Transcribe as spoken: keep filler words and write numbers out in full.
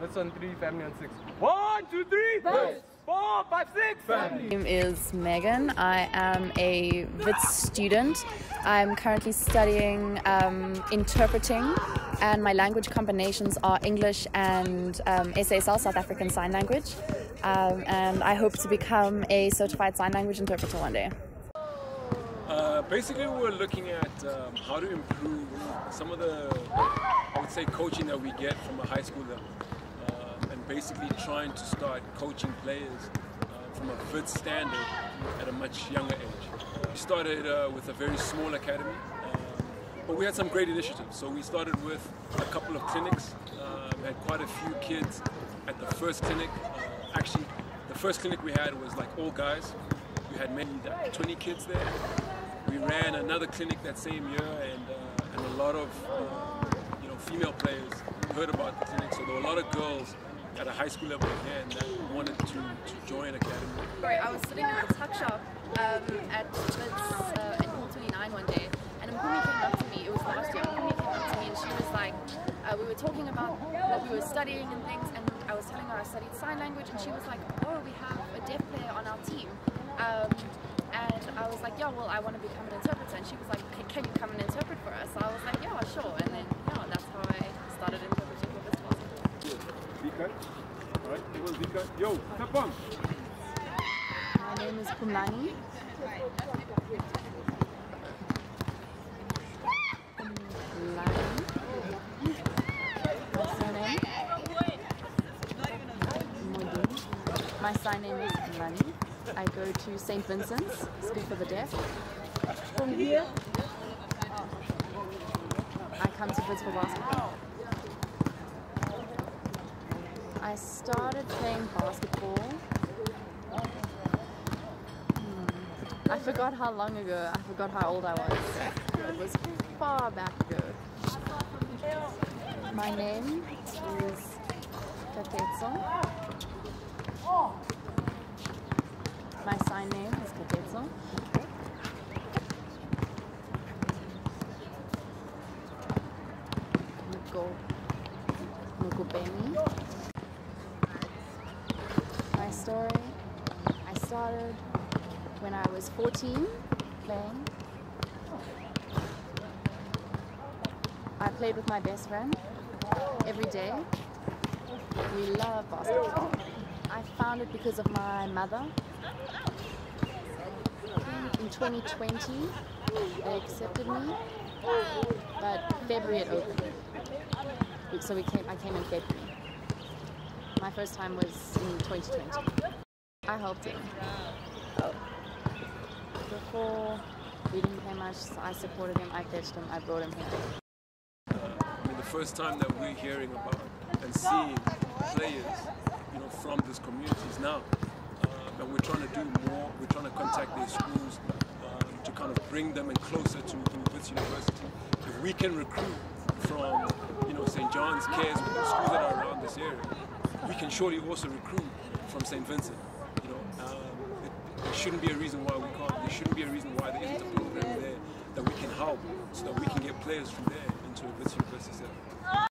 Let's on three, family on six. One, two, three, first. Four, five, six. Family. My name is Megan. I am a V I T S student. I'm currently studying um, interpreting, and my language combinations are English and um, S A S L, South African Sign Language. Um, and I hope to become a certified sign language interpreter one day. Uh, basically, we're looking at um, how to improve some of the, I would say, coaching that we get from a high school level. Basically trying to start coaching players uh, from a V I T S standard at a much younger age. We started uh, with a very small academy, um, but we had some great initiatives. So we started with a couple of clinics, um, had quite a few kids at the first clinic. Uh, actually, the first clinic we had was like all guys. We had maybe like, twenty kids there. We ran another clinic that same year, and, uh, and a lot of uh, you know, female players heard about the clinic, so there were a lot of girls at a high school level again that wanted to, to join academy. Sorry, I was sitting in the tuck shop um, at uh, in Hall twenty-nine one day, and Mpumi came up to me, it was last year, Mpumi came up to me and she was like, uh, we were talking about what we were studying and things, and I was telling her I studied sign language, and she was like, oh, we have a deaf player on our team. Um, and I was like, yeah, well, I want to become an interpreter, and she was like, can, can you come and interpret for us? So I was like, yeah, sure, and then yeah, that's how I started interpreting. Alright, it was Vika. Yo, step on! My name is Kumani. My surname is Kumani. I go to Saint Vincent's, School for the Deaf. From here, I come to V I T S for basketball. I started playing basketball, hmm. I forgot how long ago, I forgot how old I was, it was far back ago. My name is Katetso, my sign name is Katetso. Muko, Mukubeni. Story. I started when I was fourteen playing. I played with my best friend every day. We love basketball. I found it because of my mother. In twenty twenty, they accepted me, but February it opened. So we came, I came in February. My first time was in twenty twenty. I helped him. Before, we didn't pay much, so I supported him, I fetched him, I brought him here. Uh, I mean, the first time that we're hearing about and seeing players, you know, from this community is now. Uh, and we're trying to do more, we're trying to contact their schools uh, to kind of bring them in closer to Wits University. If we can recruit from, you know, Saint John's, Cares, with the schools that are around this area, we can surely also recruit from Saint Vincent. You know, um, it, there shouldn't be a reason why we can't. There shouldn't be a reason why there isn't a program there that we can help, so that we can get players from there into a V I T S University.